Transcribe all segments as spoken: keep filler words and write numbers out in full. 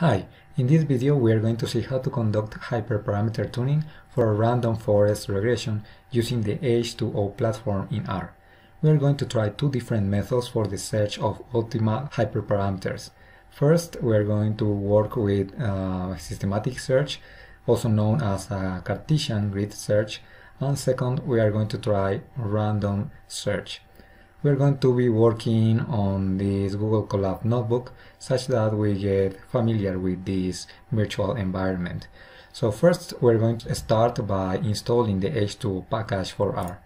Hi, in this video we are going to see how to conduct hyperparameter tuning for a random forest regression using the H two O platform in R. We are going to try two different methods for the search of optimal hyperparameters. First, we are going to work with uh, systematic search, also known as a Cartesian grid search, and second, we are going to try random search. We're going to be working on this Google Colab notebook such that we get familiar with this virtual environment. So first we're going to start by installing the H two O package for R.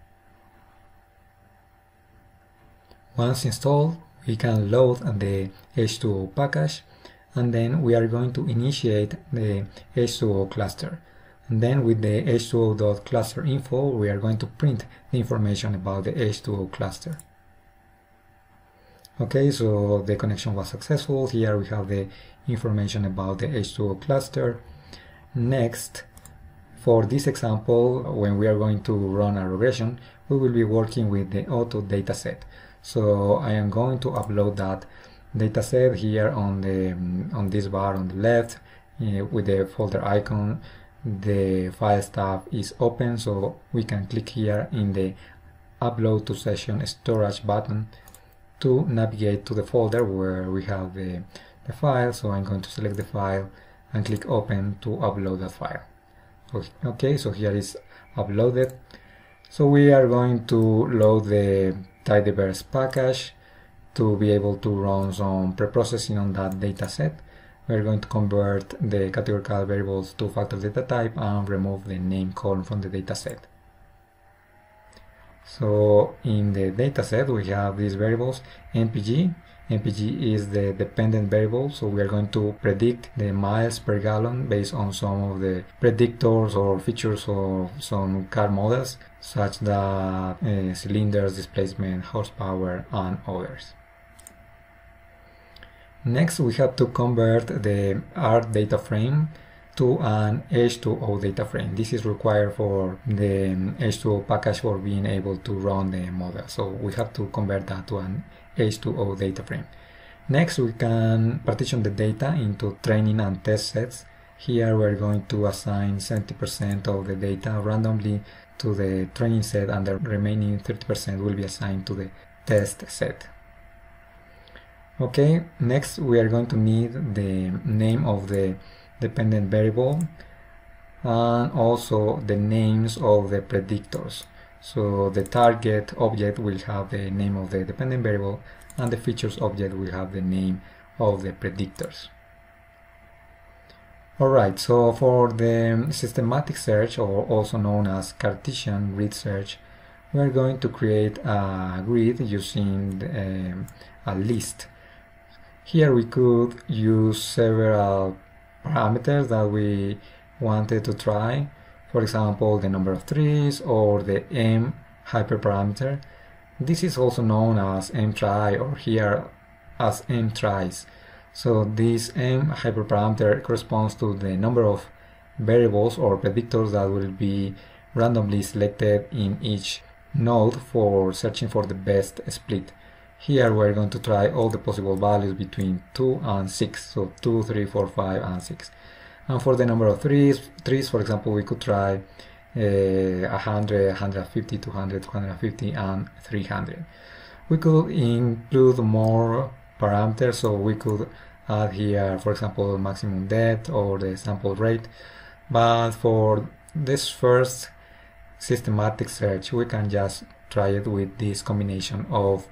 Once installed, we can load the H two O package and then we are going to initiate the H two O cluster. And then with the H two O.clusterInfo we are going to print the information about the H two O cluster. Okay, so the connection was successful. Here we have the information about the H two O cluster. Next, for this example, when we are going to run a regression, we will be working with the auto dataset. So I am going to upload that dataset here on the on this bar on the left uh, with the folder icon. The Files tab is open, so we can click here in the Upload to Session Storage button to navigate to the folder where we have the, the file. So I'm going to select the file and click open to upload the file. Okay, so here is uploaded. So we are going to load the tidyverse package to be able to run some preprocessing on that dataset. We're going to convert the categorical variables to factor data type and remove the name column from the dataset. So in the dataset we have these variables mpg. mpg is the dependent variable, so we are going to predict the miles per gallon based on some of the predictors or features of some car models such that uh, cylinders, displacement, horsepower and others. Next we have to convert the R data frame to an H two O data frame. This is required for the H two O package for being able to run the model. So we have to convert that to an H two O data frame. Next, we can partition the data into training and test sets. Here we're going to assign seventy percent of the data randomly to the training set and the remaining thirty percent will be assigned to the test set. Okay, next we are going to need the name of the dependent variable and also the names of the predictors. So the target object will have the name of the dependent variable and the features object will have the name of the predictors. Alright, so for the systematic search, or also known as Cartesian grid search, we are going to create a grid using um, a list. Here we could use several parameters that we wanted to try, for example the number of trees or the m hyperparameter. This is also known as mtry, or here as mtries. So this m hyperparameter corresponds to the number of variables or predictors that will be randomly selected in each node for searching for the best split. Here we're going to try all the possible values between two and six, so two, three, four, five and six. And for the number of trees, trees for example, we could try uh, one hundred, one fifty, two hundred, two fifty and three hundred. We could include more parameters, so we could add here for example maximum depth or the sample rate, but for this first systematic search we can just try it with this combination of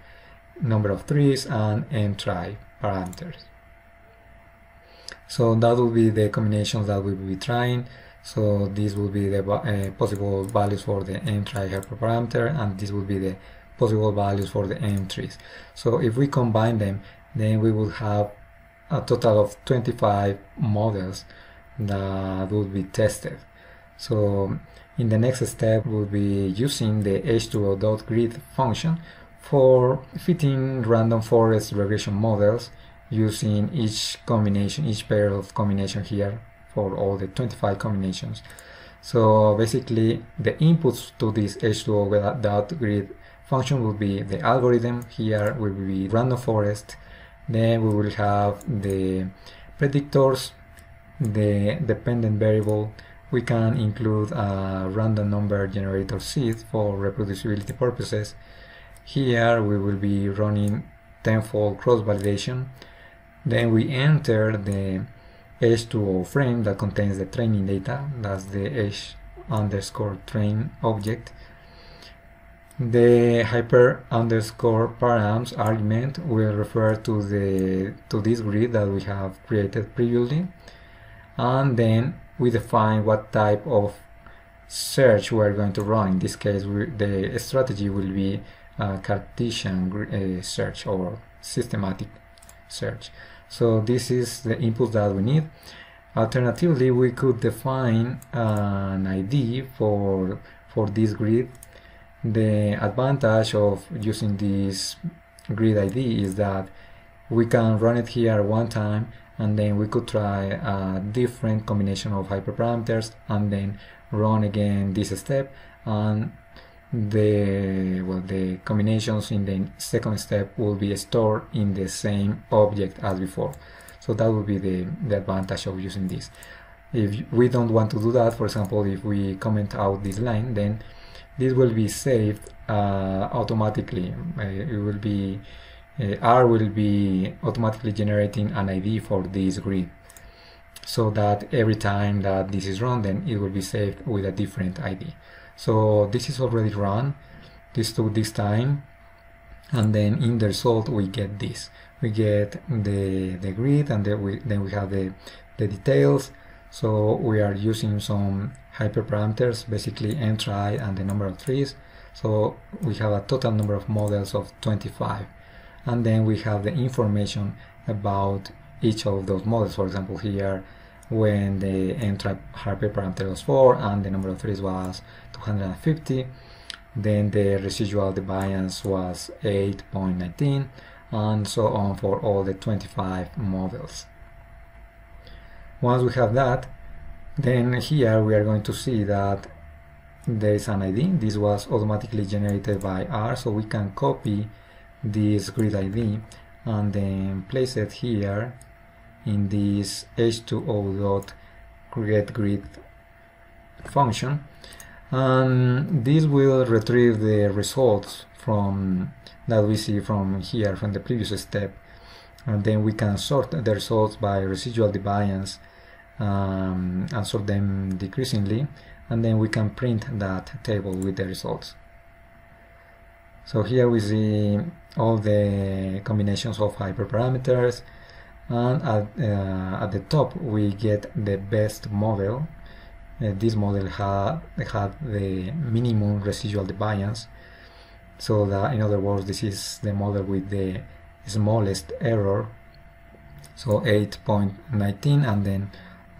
number of trees and mtry parameters. So that will be the combinations that we will be trying. So this will be the uh, possible values for the mtry hyperparameter, and this will be the possible values for the ntrees. So if we combine them, then we will have a total of twenty-five models that will be tested. So in the next step we'll be using the H two O.grid function for fitting random forest regression models using each combination, each pair of combination here for all the twenty-five combinations. So basically the inputs to this H two O.grid function will be the algorithm. Here will be random forest, then we will have the predictors, the dependent variable. We can include a random number generator seed for reproducibility purposes. Here we will be running ten-fold cross-validation. Then we enter the H two O frame that contains the training data, that's the H underscore train object. The hyper underscore params argument will refer to the to this grid that we have created previously, and then we define what type of search we are going to run. In this case, we, the strategy will be uh, Cartesian uh, search or systematic search. So this is the input that we need. Alternatively, we could define uh, an I D for for this grid. The advantage of using this grid I D is that we can run it here one time, and then we could try a different combination of hyperparameters and then run again this step, and the well the combinations in the second step will be stored in the same object as before. So that would be the, the advantage of using this. If we don't want to do that, for example, if we comment out this line, then this will be saved uh, automatically. Uh, it will be Uh, R will be automatically generating an I D for this grid, so that every time that this is run, then it will be saved with a different I D. So this is already run, this took this time, and then in the result we get this. We get the, the grid, and then we, then we have the, the details. So we are using some hyperparameters, basically ntry and the number of trees. So we have a total number of models of twenty-five. And then we have the information about each of those models. For example, here, when the ntry hyperparameter was four and the number of trees was two hundred fifty, then the residual deviance was eight point one nine, and so on for all the twenty-five models. Once we have that, then here we are going to see that there is an I D. This was automatically generated by R, so we can copy this grid I D and then place it here in this H two O dot get grid function, and this will retrieve the results from that we see from here, from the previous step, and then we can sort the results by residual deviance um, and sort them decreasingly, and then we can print that table with the results. So here we see all the combinations of hyperparameters, and at, uh, at the top we get the best model. Uh, this model ha had the minimum residual deviance, so that in other words this is the model with the smallest error, so eight point one nine, and then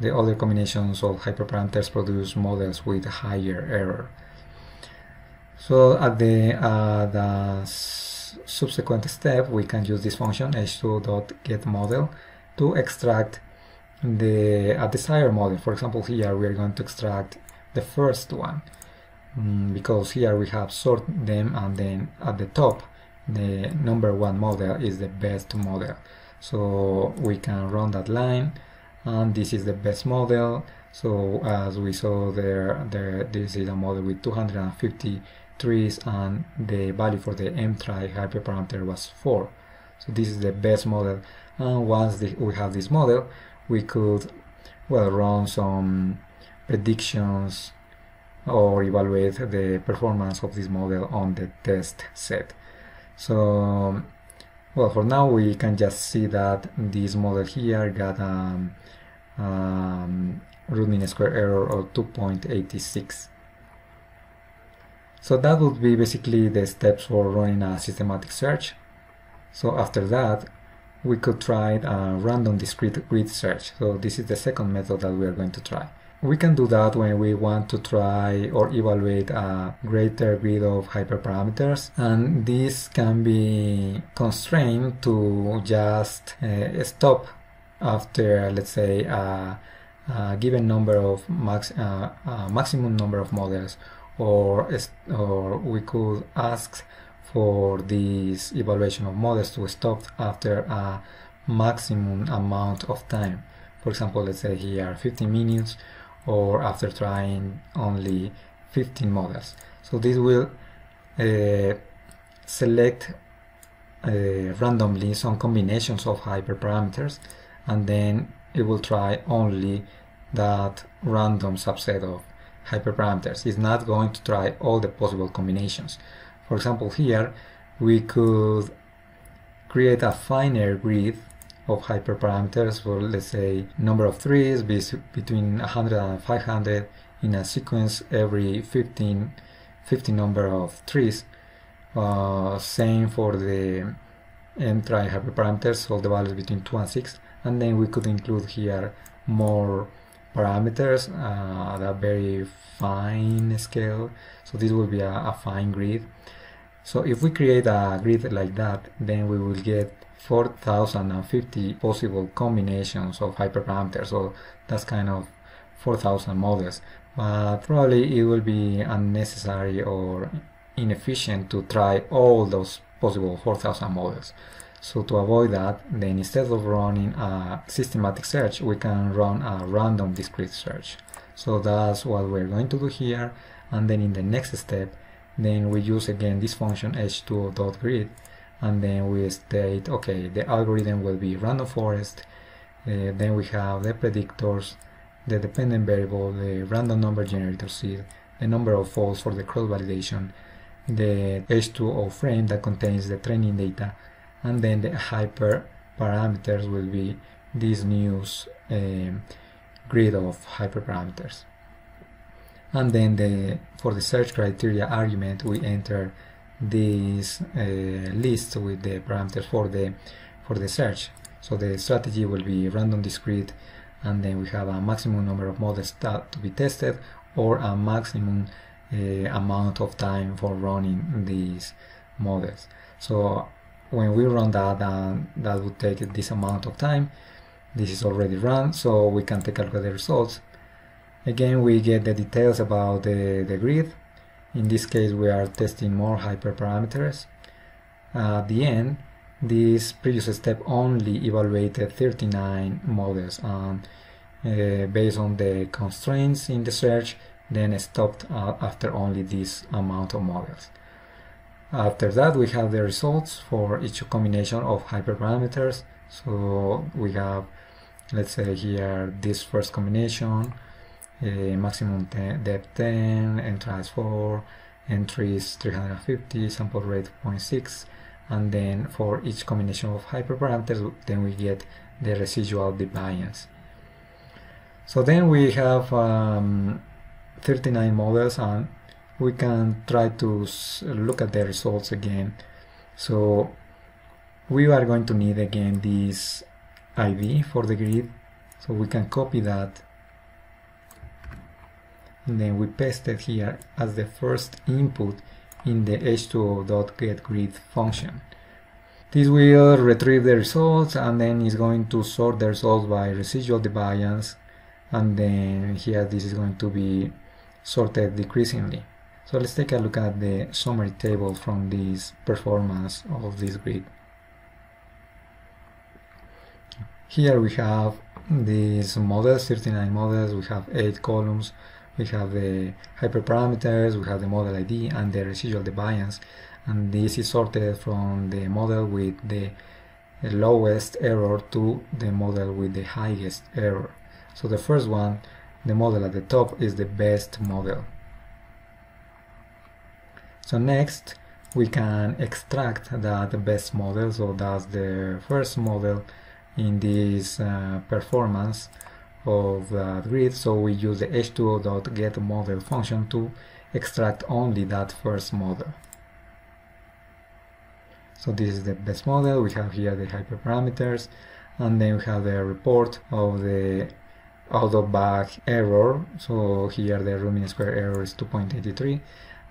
the other combinations of hyperparameters produce models with higher error. So at the, uh, the subsequent step, we can use this function H two O dot get model to extract the a desired model. For example, here we are going to extract the first one, mm, because here we have sort them, and then at the top, the number one model is the best model. So we can run that line, and this is the best model. So as we saw there, there this is a model with two hundred fifty trees, and the value for the mtry hyperparameter was four. So this is the best model, and once the, we have this model, we could well run some predictions or evaluate the performance of this model on the test set. So well, for now we can just see that this model here got um, um root mean square error of two point eight six. So that would be basically the steps for running a systematic search. So after that, we could try a random discrete grid search. So this is the second method that we are going to try. We can do that when we want to try or evaluate a greater grid of hyperparameters, and this can be constrained to just uh, stop after, let's say, a Uh, given number of max, uh, uh, maximum number of models, or or we could ask for this evaluation of models to stop after a maximum amount of time. For example, let's say here fifteen minutes, or after trying only fifteen models. So this will uh, select uh, randomly some combinations of hyperparameters, and then it will try only that random subset of hyperparameters. It's not going to try all the possible combinations. For example, here we could create a finer grid of hyperparameters for, let's say, number of trees between one hundred and five hundred in a sequence, every fifteen, fifty number of trees. Uh, same for the mtry hyperparameters, so the values between two and six, and then we could include here more parameters uh, at a very fine scale, so this will be a, a fine grid. So if we create a grid like that, then we will get four thousand fifty possible combinations of hyperparameters, so that's kind of four thousand models, but probably it will be unnecessary or inefficient to try all those possible four thousand models. So to avoid that, then instead of running a systematic search, we can run a random discrete search. So that's what we're going to do here, and then in the next step, then we use again this function h two o dot grid, and then we state, okay, the algorithm will be random forest, uh, then we have the predictors, the dependent variable, the random number generator seed, the number of false for the cross-validation, the h two o frame that contains the training data, and then the hyperparameters will be this new uh, grid of hyperparameters. And then the, for the search criteria argument, we enter this uh, list with the parameters for the, for the search. So the strategy will be random discrete, and then we have a maximum number of models that to be tested, or a maximum uh, amount of time for running these models. So when we run that, uh, that would take this amount of time. This is already run, so we can take a look at the results. Again, we get the details about the, the grid. In this case, we are testing more hyperparameters. Uh, at the end, this previous step only evaluated thirty-nine models, and uh, based on the constraints in the search, then stopped uh, after only this amount of models. After that, we have the results for each combination of hyperparameters. So we have, let's say here, this first combination, uh, maximum depth ten, ntrees four, ntrees three hundred fifty, sample rate zero point six, and then for each combination of hyperparameters, then we get the residual variance. So then we have um, thirty-nine models, and we can try to look at the results again. So we are going to need again this I D for the grid, so we can copy that, and then we paste it here as the first input in the h two o dot get grid function. This will retrieve the results, and then it's going to sort the results by residual variance, and then here this is going to be sorted decreasingly. So let's take a look at the summary table from this performance of this grid. Here we have these models, thirty-nine models, we have eight columns, we have the hyperparameters, we have the model I D and the residual variance, and this is sorted from the model with the lowest error to the model with the highest error. So the first one, the model at the top, is the best model. So next we can extract that best model, so that's the first model in this uh, performance of the grid. So we use the h two o dot get model function to extract only that first model. So this is the best model, we have here the hyperparameters, and then we have the report of the out of bag error, so here the root mean square error is two point eight three,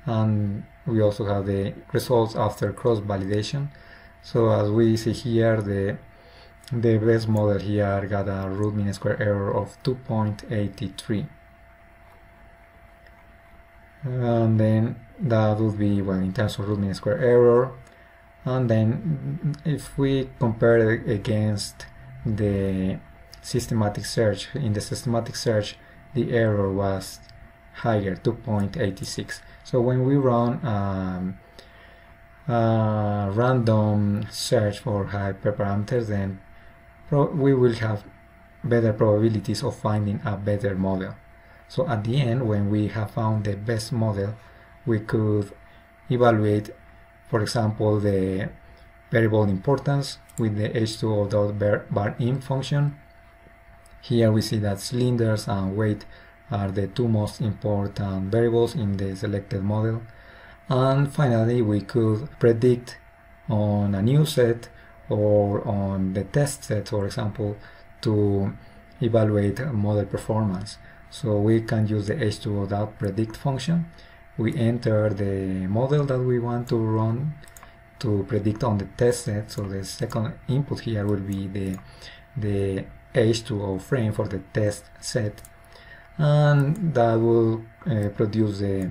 and we also have the results after cross-validation. So as we see here, the the best model here got a root mean square error of two point eight three, and then that would be, well, in terms of root mean square error, And then if we compare it against the systematic search, in the systematic search the error was higher, two point eight six. So when we run um, a random search for hyperparameters, then pro we will have better probabilities of finding a better model. So at the end, when we have found the best model, we could evaluate, for example, the variable importance with the h two o.varimp function. Here we see that cylinders and weight are the two most important variables in the selected model. And finally, we could predict on a new set or on the test set, for example, to evaluate model performance. So we can use the h two o.predict function. We enter the model that we want to run to predict on the test set. So the second input here will be the, the H two O frame for the test set, and that will uh, produce the,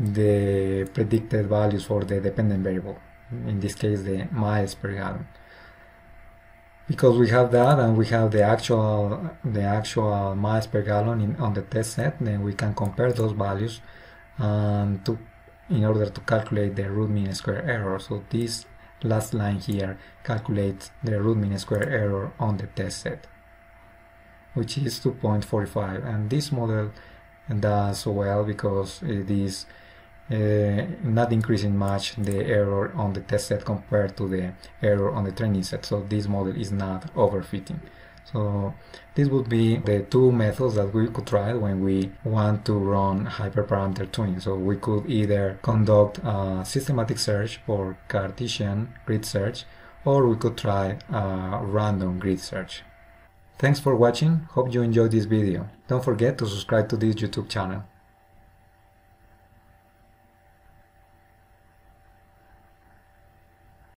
the predicted values for the dependent variable, in this case the miles per gallon. Because we have that and we have the actual, the actual miles per gallon in, on the test set, then we can compare those values and to in order to calculate the root mean square error. So this last line here calculates the root mean square error on the test set, which is two point four five, and this model does well because it is uh, not increasing much the error on the test set compared to the error on the training set, so this model is not overfitting. So this would be the two methods that we could try when we want to run hyperparameter tuning. So we could either conduct a systematic search for Cartesian grid search, or we could try a random grid search. Thanks for watching. Hope you enjoyed this video. Don't forget to subscribe to this YouTube channel.